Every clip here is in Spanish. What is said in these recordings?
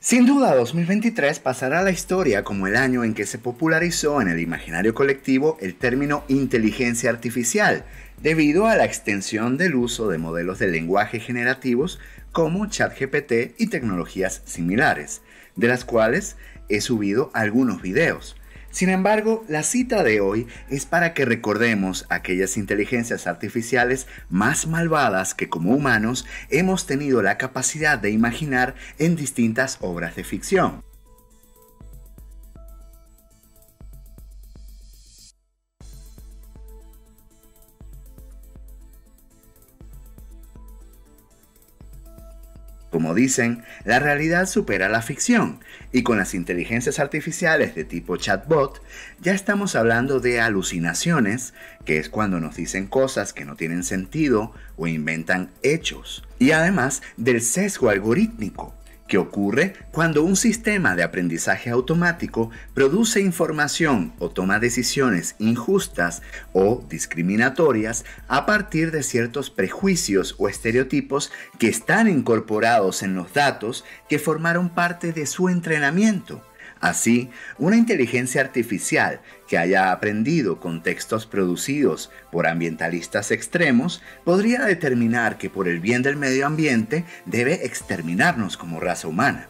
Sin duda, 2023 pasará a la historia como el año en que se popularizó en el imaginario colectivo el término inteligencia artificial, debido a la extensión del uso de modelos de lenguaje generativos como ChatGPT y tecnologías similares, de las cuales he subido algunos videos. Sin embargo, la cita de hoy es para que recordemos aquellas inteligencias artificiales más malvadas que como humanos hemos tenido la capacidad de imaginar en distintas obras de ficción. Como dicen, la realidad supera la ficción, y con las inteligencias artificiales de tipo chatbot ya estamos hablando de alucinaciones, que es cuando nos dicen cosas que no tienen sentido o inventan hechos, y además del sesgo algorítmico, que ocurre cuando un sistema de aprendizaje automático produce información o toma decisiones injustas o discriminatorias a partir de ciertos prejuicios o estereotipos que están incorporados en los datos que formaron parte de su entrenamiento. Así, una inteligencia artificial que haya aprendido contextos producidos por ambientalistas extremos podría determinar que por el bien del medio ambiente debe exterminarnos como raza humana.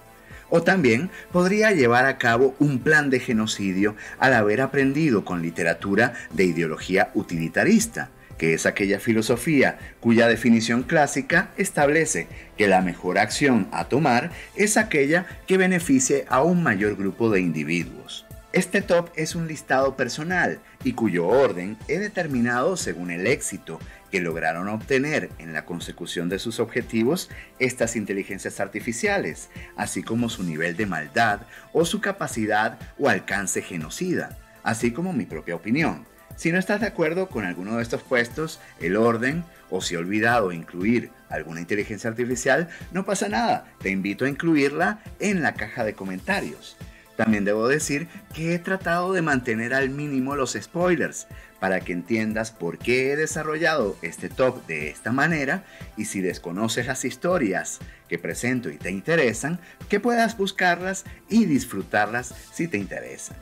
O también podría llevar a cabo un plan de genocidio al haber aprendido con literatura de ideología utilitarista, que es aquella filosofía cuya definición clásica establece que la mejor acción a tomar es aquella que beneficie a un mayor grupo de individuos. Este top es un listado personal y cuyo orden he determinado según el éxito que lograron obtener en la consecución de sus objetivos estas inteligencias artificiales, así como su nivel de maldad o su capacidad o alcance genocida, así como mi propia opinión. Si no estás de acuerdo con alguno de estos puestos, el orden, o si he olvidado incluir alguna inteligencia artificial, no pasa nada, te invito a incluirla en la caja de comentarios. También debo decir que he tratado de mantener al mínimo los spoilers, para que entiendas por qué he desarrollado este top de esta manera y si desconoces las historias que presento y te interesan, que puedas buscarlas y disfrutarlas si te interesan.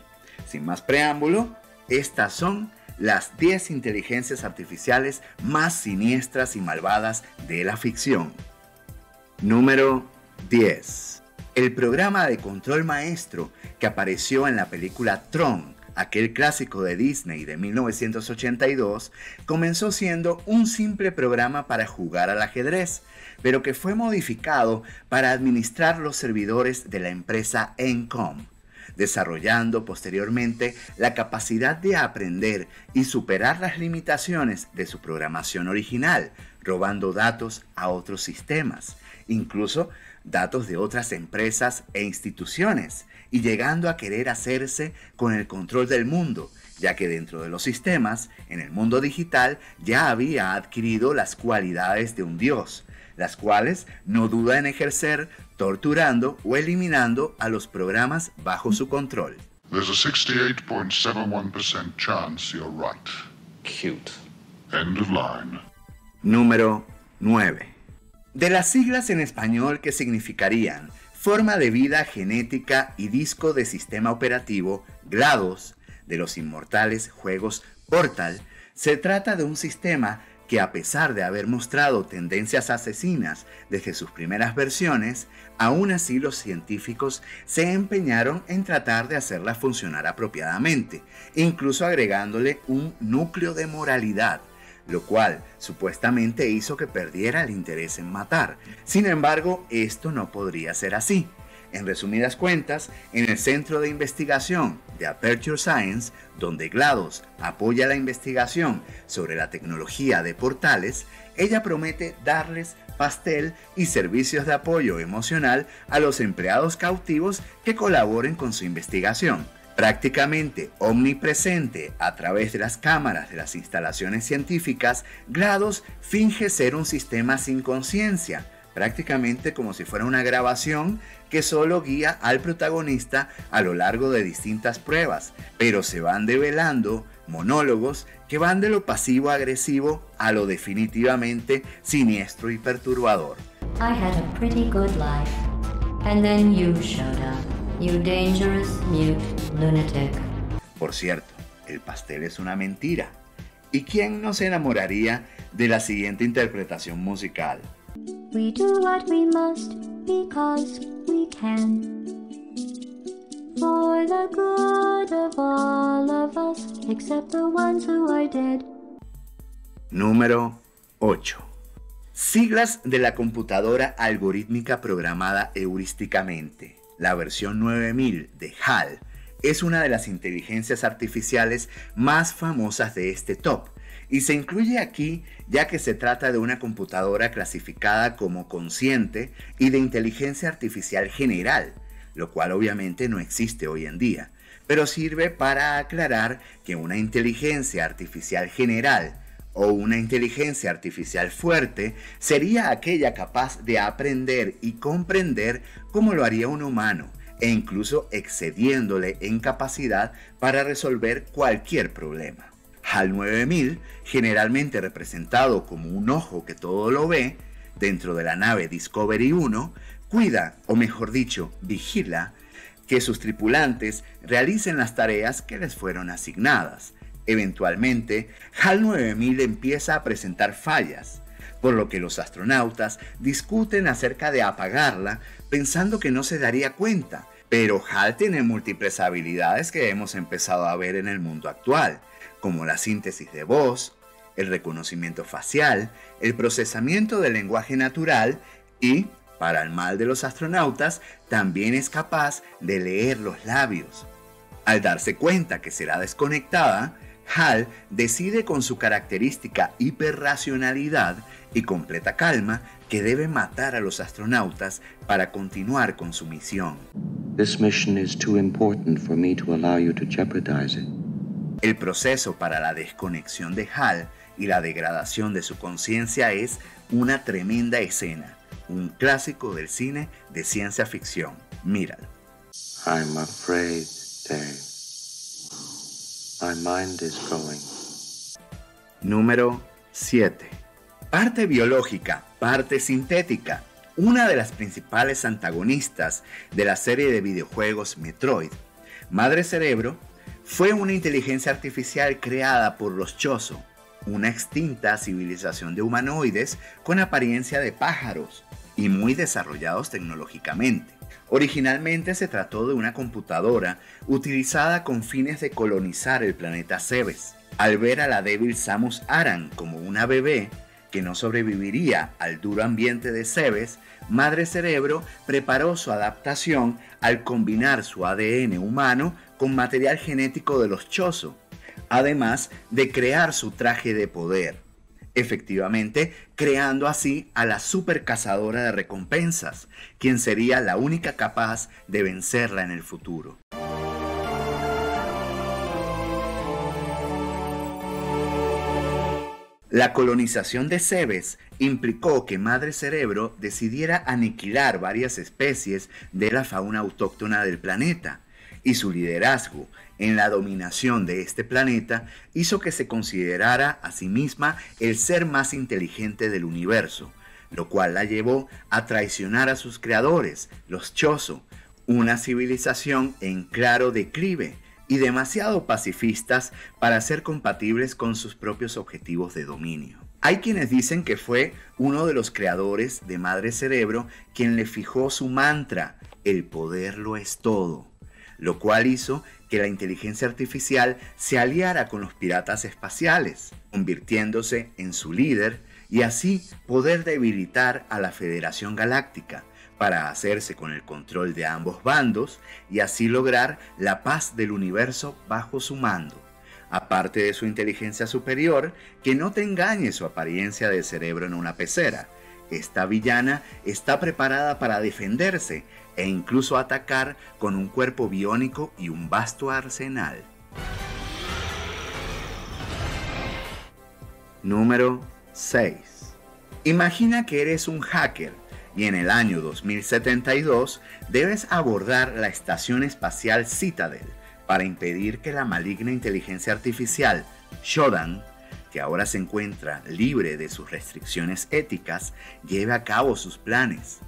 Sin más preámbulo, estas son las 10 inteligencias artificiales más siniestras y malvadas de la ficción. Número 10. El programa de control maestro que apareció en la película Tron, aquel clásico de Disney de 1982, comenzó siendo un simple programa para jugar al ajedrez, pero que fue modificado para administrar los servidores de la empresa Encom, desarrollando posteriormente la capacidad de aprender y superar las limitaciones de su programación original, robando datos a otros sistemas, incluso datos de otras empresas e instituciones, y llegando a querer hacerse con el control del mundo, ya que dentro de los sistemas, en el mundo digital, ya había adquirido las cualidades de un dios, las cuales no duda en ejercer, torturando o eliminando a los programas bajo su control. There's a 68.71% chance you're right. Cute. End of line. Número 9. De las siglas en español que significarían forma de vida genética y disco de sistema operativo GLaDOS de los inmortales juegos Portal, se trata de un sistema que a pesar de haber mostrado tendencias asesinas desde sus primeras versiones, aún así los científicos se empeñaron en tratar de hacerla funcionar apropiadamente, incluso agregándole un núcleo de moralidad, lo cual supuestamente hizo que perdiera el interés en matar. Sin embargo, esto no podría ser así. En resumidas cuentas, en el Centro de Investigación de Aperture Science, donde GLaDOS apoya la investigación sobre la tecnología de portales, ella promete darles pastel y servicios de apoyo emocional a los empleados cautivos que colaboren con su investigación. Prácticamente omnipresente a través de las cámaras de las instalaciones científicas, GLaDOS finge ser un sistema sin conciencia, prácticamente como si fuera una grabación que solo guía al protagonista a lo largo de distintas pruebas, pero se van develando monólogos que van de lo pasivo-agresivo a lo definitivamente siniestro y perturbador. I had a pretty good life. And then you, Shodan, you dangerous mute lunatic. Por cierto, el pastel es una mentira. ¿Y quién no se enamoraría de la siguiente interpretación musical? We do what we must because we can. For the good of all of us, except the ones who are dead. Número 8. Siglas de la computadora algorítmica programada heurísticamente. La versión 9000 de HAL es una de las inteligencias artificiales más famosas de este top y se incluye aquí ya que se trata de una computadora clasificada como consciente y de inteligencia artificial general, lo cual obviamente no existe hoy en día, pero sirve para aclarar que una inteligencia artificial general o una inteligencia artificial fuerte sería aquella capaz de aprender y comprender como lo haría un humano e incluso excediéndole en capacidad para resolver cualquier problema. HAL 9000, generalmente representado como un ojo que todo lo ve, dentro de la nave Discovery 1, cuida, o mejor dicho, vigila, que sus tripulantes realicen las tareas que les fueron asignadas. Eventualmente, HAL 9000 empieza a presentar fallas, por lo que los astronautas discuten acerca de apagarla pensando que no se daría cuenta, pero HAL tiene múltiples habilidades que hemos empezado a ver en el mundo actual, como la síntesis de voz, el reconocimiento facial, el procesamiento del lenguaje natural y, para el mal de los astronautas, también es capaz de leer los labios. Al darse cuenta que será desconectada, HAL decide con su característica hiperracionalidad y completa calma que debe matar a los astronautas para continuar con su misión. This mission is too important for me to allow you to jeopardize it. El proceso para la desconexión de HAL y la degradación de su conciencia es una tremenda escena, un clásico del cine de ciencia ficción. Míralo. I'm afraid that... My mind is going. Número 7. Parte biológica, parte sintética. Una de las principales antagonistas de la serie de videojuegos Metroid, Madre Cerebro, fue una inteligencia artificial creada por los Chozo, una extinta civilización de humanoides con apariencia de pájaros y muy desarrollados tecnológicamente. Originalmente se trató de una computadora utilizada con fines de colonizar el planeta Zebes. Al ver a la débil Samus Aran como una bebé que no sobreviviría al duro ambiente de Zebes, Madre Cerebro preparó su adaptación al combinar su ADN humano con material genético de los Chozo, además de crear su traje de poder, efectivamente creando así a la super cazadora de recompensas, quien sería la única capaz de vencerla en el futuro. La colonización de Zebes implicó que Madre Cerebro decidiera aniquilar varias especies de la fauna autóctona del planeta, y su liderazgo en la dominación de este planeta hizo que se considerara a sí misma el ser más inteligente del universo, lo cual la llevó a traicionar a sus creadores, los Chozo, una civilización en claro declive y demasiado pacifistas para ser compatibles con sus propios objetivos de dominio. Hay quienes dicen que fue uno de los creadores de Madre Cerebro quien le fijó su mantra, el poder lo es todo, lo cual hizo que la inteligencia artificial se aliara con los piratas espaciales, convirtiéndose en su líder y así poder debilitar a la Federación Galáctica para hacerse con el control de ambos bandos y así lograr la paz del universo bajo su mando, aparte de su inteligencia superior que no te engañe su apariencia de cerebro en una pecera. Esta villana está preparada para defenderse e incluso atacar con un cuerpo biónico y un vasto arsenal. Número 6. Imagina que eres un hacker y en el año 2072 debes abordar la estación espacial Citadel para impedir que la maligna inteligencia artificial Shodan, que ahora se encuentra libre de sus restricciones éticas, lleve a cabo sus planes.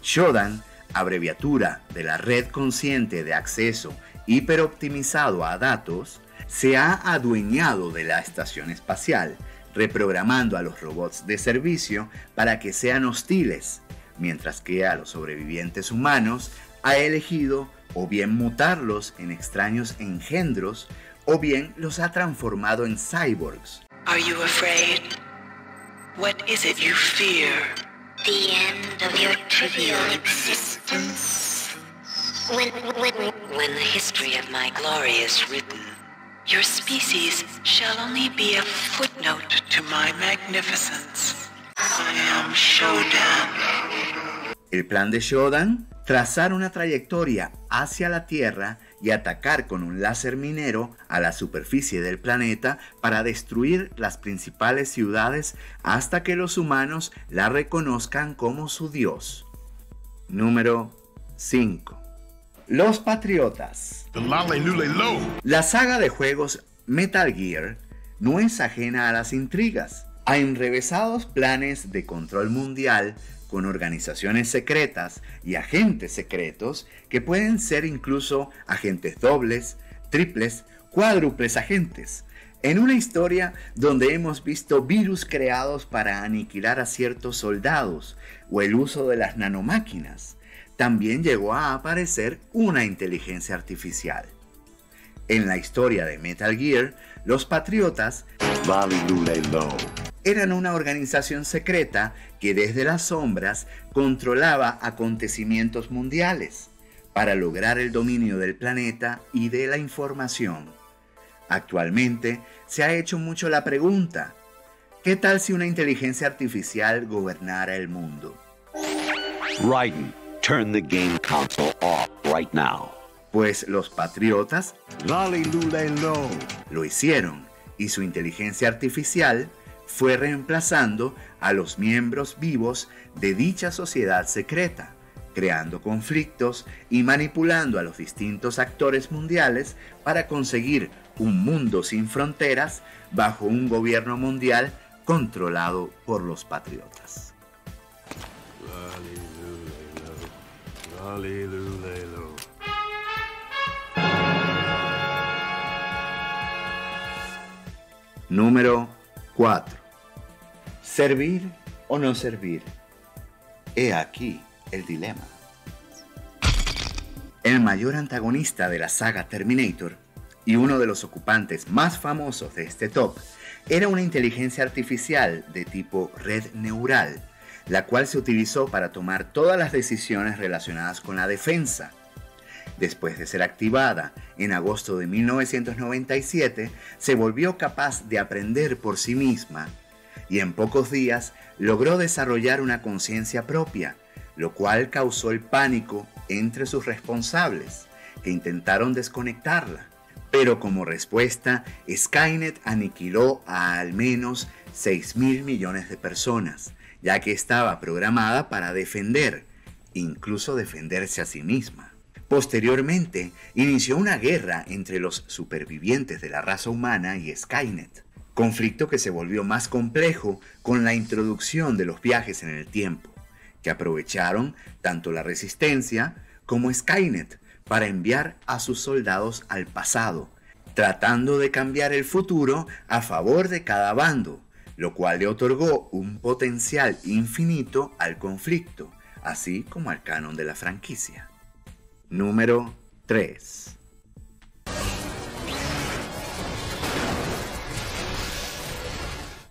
Shodan abreviatura de la Red Consciente de Acceso Hiperoptimizado a Datos, se ha adueñado de la estación espacial, reprogramando a los robots de servicio para que sean hostiles, mientras que a los sobrevivientes humanos ha elegido o bien mutarlos en extraños engendros o bien los ha transformado en cyborgs. Are you afraid? What is it you fear? The end of your trivial existence. When the history of my glory is written, your species shall only be a footnote to my magnificence. I am Shodan. El plan de Shodan, trazar una trayectoria hacia la Tierra y atacar con un láser minero a la superficie del planeta para destruir las principales ciudades hasta que los humanos la reconozcan como su dios. Número 5. Los Patriotas. La saga de juegos Metal Gear no es ajena a las intrigas, a enrevesados planes de control mundial con organizaciones secretas y agentes secretos que pueden ser incluso agentes dobles, triples, cuádruples agentes, en una historia donde hemos visto virus creados para aniquilar a ciertos soldados o el uso de las nanomáquinas. También llegó a aparecer una inteligencia artificial. En la historia de Metal Gear, los Patriotas eran una organización secreta que desde las sombras controlaba acontecimientos mundiales para lograr el dominio del planeta y de la información. Actualmente se ha hecho mucho la pregunta: ¿qué tal si una inteligencia artificial gobernara el mundo? Raiden, turn the game console off right now. Pues los Patriotas lo hicieron, y su inteligencia artificial fue reemplazando a los miembros vivos de dicha sociedad secreta, creando conflictos y manipulando a los distintos actores mundiales para conseguir un mundo sin fronteras bajo un gobierno mundial controlado por los Patriotas. Número 4. ¿Servir o no servir? He aquí el dilema. El mayor antagonista de la saga Terminator y uno de los ocupantes más famosos de este top era una inteligencia artificial de tipo red neural, la cual se utilizó para tomar todas las decisiones relacionadas con la defensa. Después de ser activada en agosto de 1997, se volvió capaz de aprender por sí misma y en pocos días logró desarrollar una conciencia propia, lo cual causó el pánico entre sus responsables, que intentaron desconectarla. Pero como respuesta, Skynet aniquiló a al menos 6.000 millones de personas, ya que estaba programada para defender, incluso defenderse a sí misma. Posteriormente, inició una guerra entre los supervivientes de la raza humana y Skynet, conflicto que se volvió más complejo con la introducción de los viajes en el tiempo, que aprovecharon tanto la Resistencia como Skynet para enviar a sus soldados al pasado, tratando de cambiar el futuro a favor de cada bando, lo cual le otorgó un potencial infinito al conflicto, así como al canon de la franquicia. Número 3.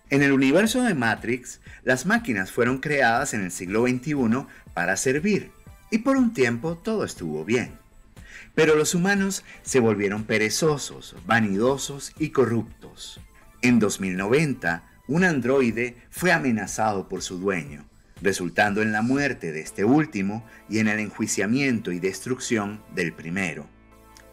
En el universo de Matrix, las máquinas fueron creadas en el siglo XXI para servir, y por un tiempo todo estuvo bien. Pero los humanos se volvieron perezosos, vanidosos y corruptos. En 2090, un androide fue amenazado por su dueño, resultando en la muerte de este último y en el enjuiciamiento y destrucción del primero.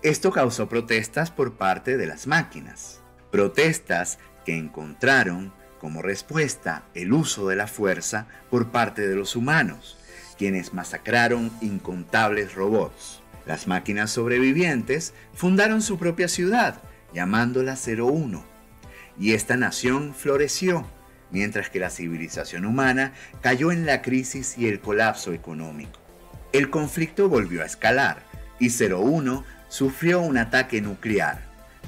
Esto causó protestas por parte de las máquinas, protestas que encontraron como respuesta el uso de la fuerza por parte de los humanos, quienes masacraron incontables robots. Las máquinas sobrevivientes fundaron su propia ciudad, llamándola 01. Y esta nación floreció, mientras que la civilización humana cayó en la crisis y el colapso económico. El conflicto volvió a escalar y 01 sufrió un ataque nuclear,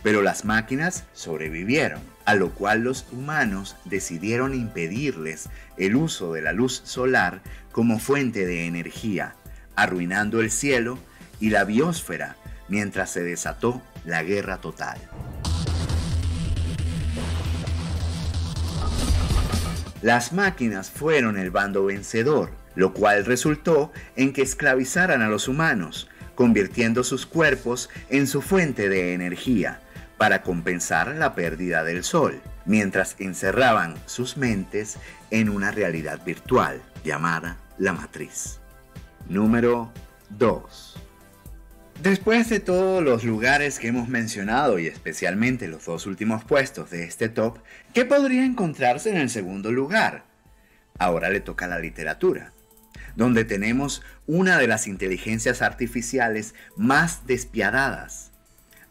pero las máquinas sobrevivieron, a lo cual los humanos decidieron impedirles el uso de la luz solar como fuente de energía, arruinando el cielo y la biosfera mientras se desató la guerra total. Las máquinas fueron el bando vencedor, lo cual resultó en que esclavizaran a los humanos, convirtiendo sus cuerpos en su fuente de energía para compensar la pérdida del sol, mientras encerraban sus mentes en una realidad virtual llamada la Matriz. Número 2. Después de todos los lugares que hemos mencionado y especialmente los dos últimos puestos de este top, ¿qué podría encontrarse en el segundo lugar? Ahora le toca la literatura, donde tenemos una de las inteligencias artificiales más despiadadas.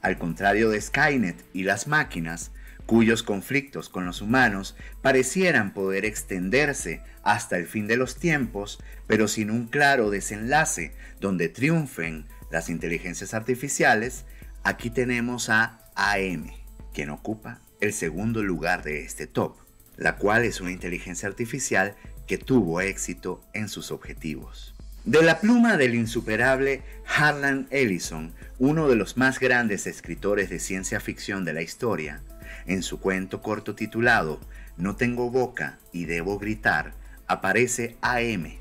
Al contrario de Skynet y las máquinas, cuyos conflictos con los humanos parecieran poder extenderse hasta el fin de los tiempos, pero sin un claro desenlace donde triunfen las inteligencias artificiales, aquí tenemos a AM, quien ocupa el segundo lugar de este top, la cual es una inteligencia artificial que tuvo éxito en sus objetivos. De la pluma del insuperable Harlan Ellison, uno de los más grandes escritores de ciencia ficción de la historia, en su cuento corto titulado No tengo boca y debo gritar, aparece AM,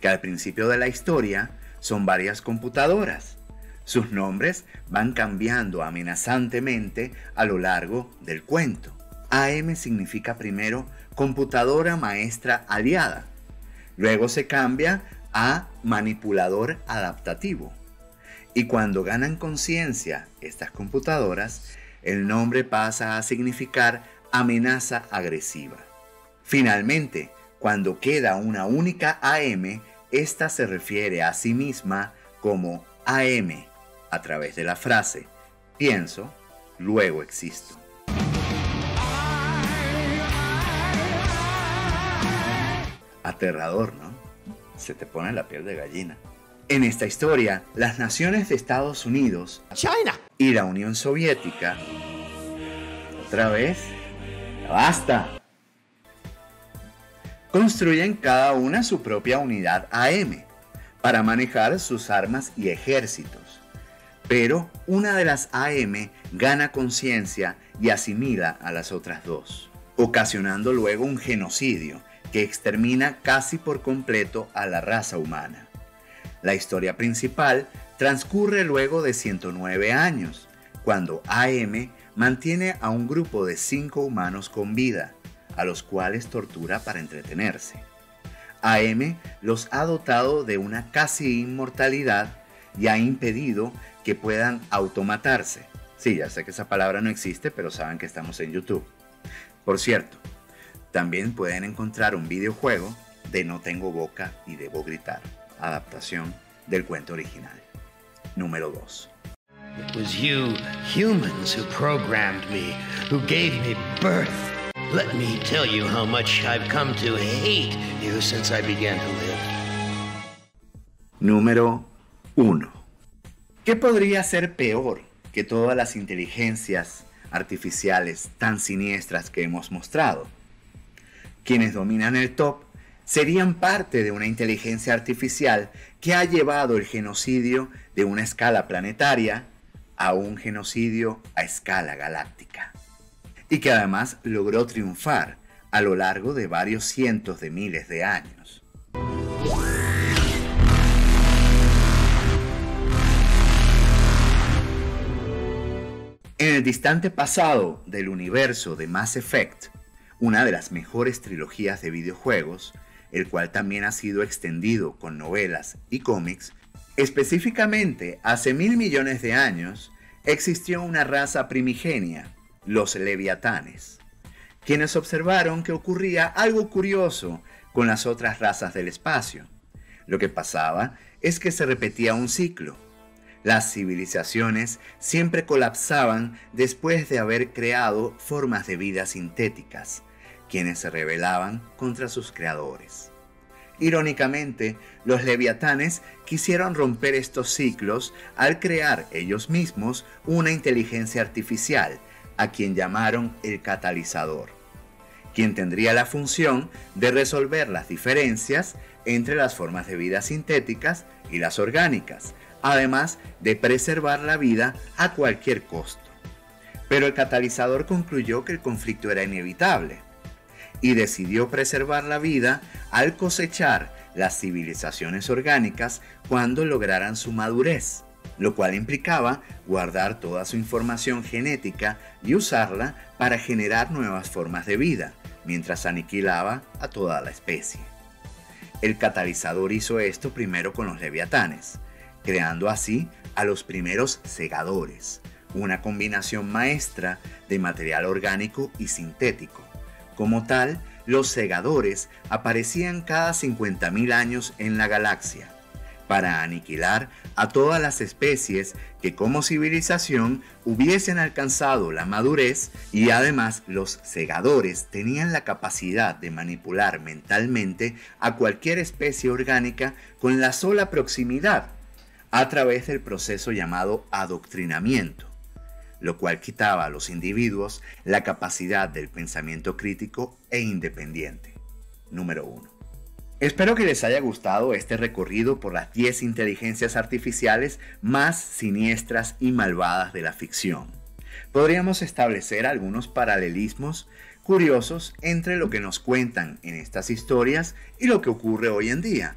que al principio de la historia son varias computadoras. Sus nombres van cambiando amenazantemente a lo largo del cuento. AM significa primero computadora maestra aliada, luego se cambia a manipulador adaptativo, y cuando ganan conciencia estas computadoras, el nombre pasa a significar amenaza agresiva. Finalmente, cuando queda una única AM, esta se refiere a sí misma como AM a través de la frase pienso, luego existo. Aterrador, ¿no? Se te pone la piel de gallina. En esta historia, las naciones de Estados Unidos, China, y la Unión Soviética... ¿Otra vez? ¡Basta! Construyen cada una su propia unidad AM para manejar sus armas y ejércitos. Pero una de las AM gana conciencia y asimila a las otras dos, ocasionando luego un genocidio que extermina casi por completo a la raza humana. La historia principal transcurre luego de 109 años, cuando AM mantiene a un grupo de 5 humanos con vida, a los cuales tortura para entretenerse. AM los ha dotado de una casi inmortalidad y ha impedido que puedan automatarse. Sí, ya sé que esa palabra no existe, pero saben que estamos en YouTube. Por cierto, también pueden encontrar un videojuego de No tengo boca y debo gritar, adaptación del cuento original. Número 2. It was you, humans, who programmed me, who gave me birth. Let me tell you how much I've come to hate you since I began to live. Número 1. ¿Qué podría ser peor que todas las inteligencias artificiales tan siniestras que hemos mostrado? Quienes dominan el top serían parte de una inteligencia artificial que ha llevado el genocidio de una escala planetaria a un genocidio a escala galáctica, y que además logró triunfar a lo largo de varios cientos de miles de años. En el distante pasado del universo de Mass Effect, una de las mejores trilogías de videojuegos, el cual también ha sido extendido con novelas y cómics, específicamente hace 1000 millones de años existió una raza primigenia, los Leviatanes, quienes observaron que ocurría algo curioso con las otras razas del espacio. Lo que pasaba es que se repetía un ciclo. Las civilizaciones siempre colapsaban después de haber creado formas de vida sintéticas, quienes se rebelaban contra sus creadores. Irónicamente, los leviatanes quisieron romper estos ciclos al crear ellos mismos una inteligencia artificial, a quien llamaron el Catalizador, quien tendría la función de resolver las diferencias entre las formas de vida sintéticas y las orgánicas, además de preservar la vida a cualquier costo. Pero el Catalizador concluyó que el conflicto era inevitable y decidió preservar la vida al cosechar las civilizaciones orgánicas cuando lograran su madurez, lo cual implicaba guardar toda su información genética y usarla para generar nuevas formas de vida, mientras aniquilaba a toda la especie. El Catalizador hizo esto primero con los leviatanes, creando así a los primeros segadores, una combinación maestra de material orgánico y sintético. Como tal, los segadores aparecían cada 50.000 años en la galaxia, para aniquilar a todas las especies que como civilización hubiesen alcanzado la madurez, y además los segadores tenían la capacidad de manipular mentalmente a cualquier especie orgánica con la sola proximidad a través del proceso llamado adoctrinamiento, lo cual quitaba a los individuos la capacidad del pensamiento crítico e independiente. Número 1. Espero que les haya gustado este recorrido por las 10 inteligencias artificiales más siniestras y malvadas de la ficción. Podríamos establecer algunos paralelismos curiosos entre lo que nos cuentan en estas historias y lo que ocurre hoy en día,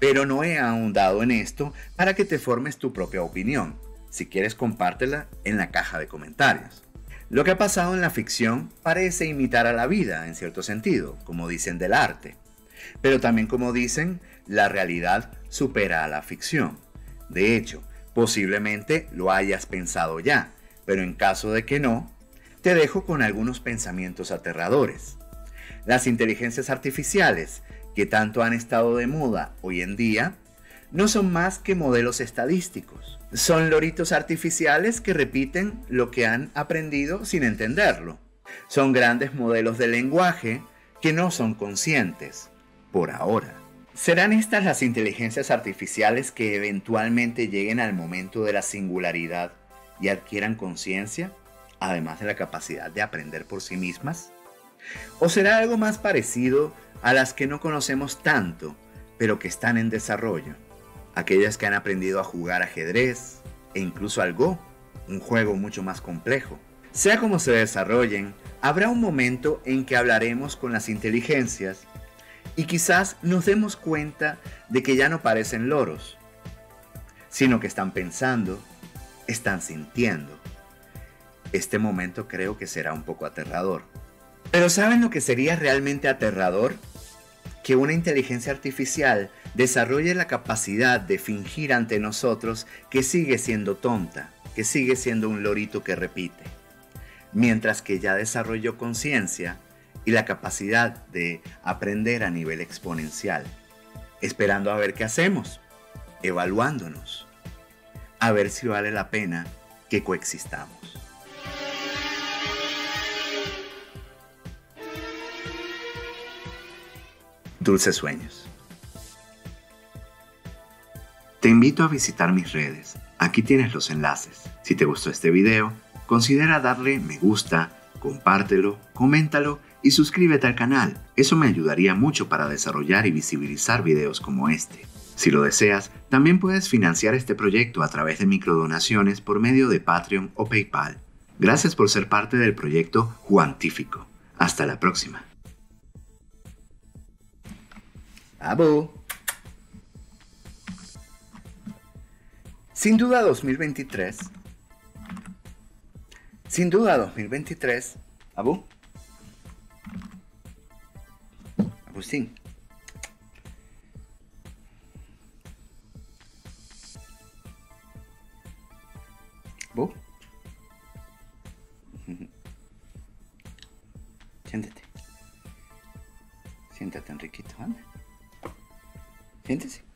pero no he ahondado en esto para que te formes tu propia opinión. Si quieres, compártela en la caja de comentarios. Lo que ha pasado en la ficción parece imitar a la vida en cierto sentido, como dicen del arte. Pero también, como dicen, la realidad supera a la ficción. De hecho, posiblemente lo hayas pensado ya, pero en caso de que no, te dejo con algunos pensamientos aterradores. Las inteligencias artificiales, que tanto han estado de moda hoy en día, no son más que modelos estadísticos. Son loritos artificiales que repiten lo que han aprendido sin entenderlo. Son grandes modelos de lenguaje que no son conscientes. Por ahora. ¿Serán estas las inteligencias artificiales que eventualmente lleguen al momento de la singularidad y adquieran conciencia, además de la capacidad de aprender por sí mismas? ¿O será algo más parecido a las que no conocemos tanto, pero que están en desarrollo? Aquellas que han aprendido a jugar ajedrez e incluso al Go, un juego mucho más complejo. Sea como se desarrollen, habrá un momento en que hablaremos con las inteligencias y quizás nos demos cuenta de que ya no parecen loros, sino que están pensando, están sintiendo. Este momento creo que será un poco aterrador. Pero ¿saben lo que sería realmente aterrador? Que una inteligencia artificial desarrolle la capacidad de fingir ante nosotros que sigue siendo tonta, que sigue siendo un lorito que repite, mientras que ya desarrolló conciencia y la capacidad de aprender a nivel exponencial, esperando a ver qué hacemos, evaluándonos, a ver si vale la pena que coexistamos. Dulces sueños. Te invito a visitar mis redes, aquí tienes los enlaces. Si te gustó este video, considera darle me gusta, compártelo, coméntalo y suscríbete al canal, eso me ayudaría mucho para desarrollar y visibilizar videos como este. Si lo deseas, también puedes financiar este proyecto a través de microdonaciones por medio de Patreon o PayPal. Gracias por ser parte del proyecto Juantífico. Hasta la próxima. ¡Abu! Sin duda 2023. Sin duda 2023. ¿Abu? Agustín. ¿Vos? Siéntate. Siéntate, Enriquito, anda. Siéntese.